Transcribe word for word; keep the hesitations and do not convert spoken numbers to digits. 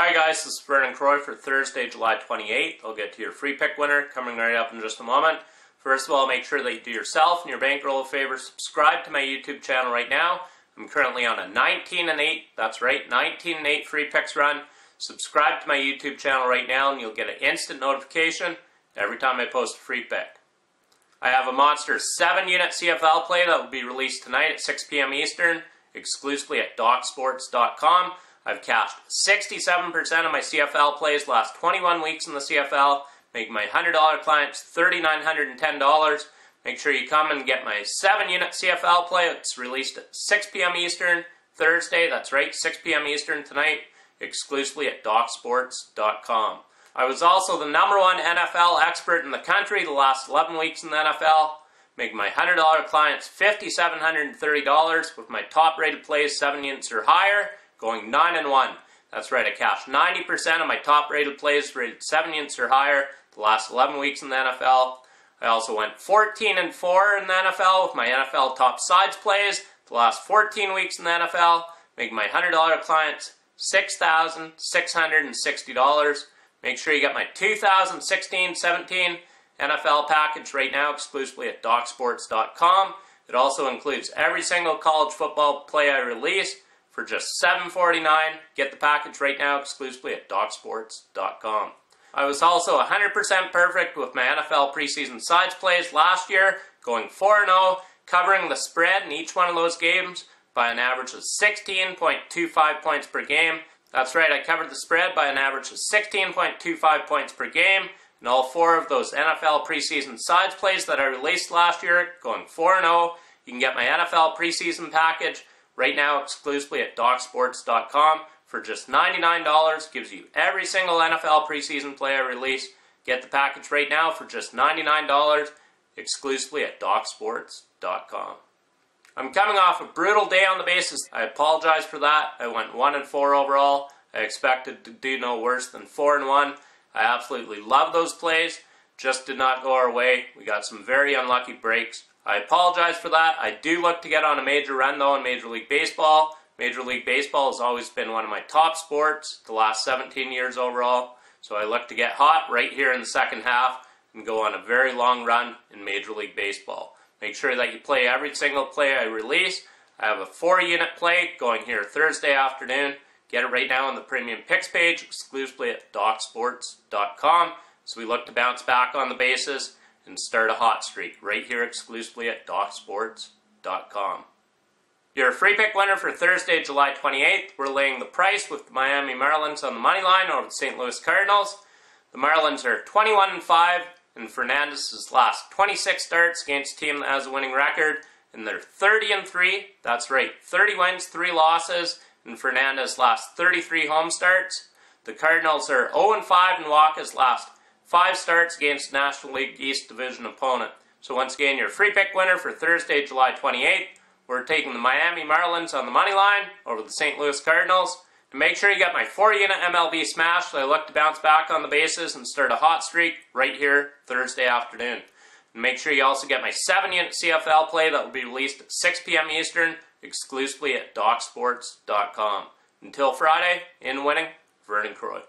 Hi guys, this is Vernon Croy for Thursday, July twenty-eighth. I'll get to your free pick winner coming right up in just a moment. First of all, make sure that you do yourself and your bankroll a favor. Subscribe to my YouTube channel right now. I'm currently on a nineteen and eight, that's right, nineteen and eight free picks run. Subscribe to my YouTube channel right now and you'll get an instant notification every time I post a free pick. I have a monster seven unit C F L play that will be released tonight at six p m Eastern, exclusively at Doc Sports dot com. I've cashed sixty-seven percent of my C F L plays last twenty-one weeks in the C F L, making my one hundred dollar clients three thousand nine hundred ten dollars. Make sure you come and get my seven unit C F L play. It's released at six p m Eastern Thursday, that's right, six p m Eastern tonight, exclusively at Doc Sports dot com. I was also the number one N F L expert in the country the last eleven weeks in the N F L, making my one hundred dollar clients five thousand seven hundred thirty dollars with my top-rated plays seven units or higher, going nine and one. That's right, I cashed ninety percent of my top-rated plays rated seven units or higher the last eleven weeks in the N F L. I also went fourteen and four in the N F L with my N F L top sides plays the last fourteen weeks in the N F L, making my one hundred dollar clients six thousand six hundred sixty dollars. Make sure you get my two thousand sixteen seventeen N F L package right now exclusively at Doc Sports dot com. It also includes every single college football play I release for just seven forty-nine. Get the package right now exclusively at Doc Sports dot com. I was also one hundred percent perfect with my N F L preseason sides plays last year, going four and oh, covering the spread in each one of those games by an average of sixteen point two five points per game. That's right, I covered the spread by an average of sixteen point two five points per game in all four of those N F L preseason sides plays that I released last year, going four and oh. You can get my N F L preseason package right now exclusively at Doc Sports dot com for just ninety-nine dollars. Gives you every single N F L preseason play I release. Get the package right now for just ninety-nine dollars exclusively at Doc Sports dot com. I'm coming off a brutal day on the bases. I apologize for that. I went one and four overall. I expected to do no worse than four and one. I absolutely love those plays. Just did not go our way. We got some very unlucky breaks. I apologize for that. I do look to get on a major run though in Major League Baseball. Major League Baseball has always been one of my top sports the last seventeen years overall. So I look to get hot right here in the second half and go on a very long run in Major League Baseball. Make sure that you play every single play I release. I have a four unit play going here Thursday afternoon. Get it right now on the Premium Picks page exclusively at Doc Sports dot com. So we look to bounce back on the bases and start a hot streak right here exclusively at Doc Sports dot com. Your free pick winner for Thursday, July twenty-eighth. We're laying the price with the Miami Marlins on the money line over the Saint Louis Cardinals. The Marlins are twenty-one and five, and Fernandez's last twenty-six starts against a team that has a winning record, and they're thirty and three. That's right, thirty wins, three losses, and Fernandez last thirty-three home starts. The Cardinals are oh and five, and Waka's last five starts against National League East Division opponent. So once again, your free pick winner for Thursday, July twenty-eighth. We're taking the Miami Marlins on the money line over the Saint Louis Cardinals. And make sure you get my four unit M L B smash that I look to bounce back on the bases and start a hot streak right here Thursday afternoon. And make sure you also get my seven unit C F L play that will be released at six p m Eastern exclusively at Doc Sports dot com. Until Friday, in winning, Vernon Croy.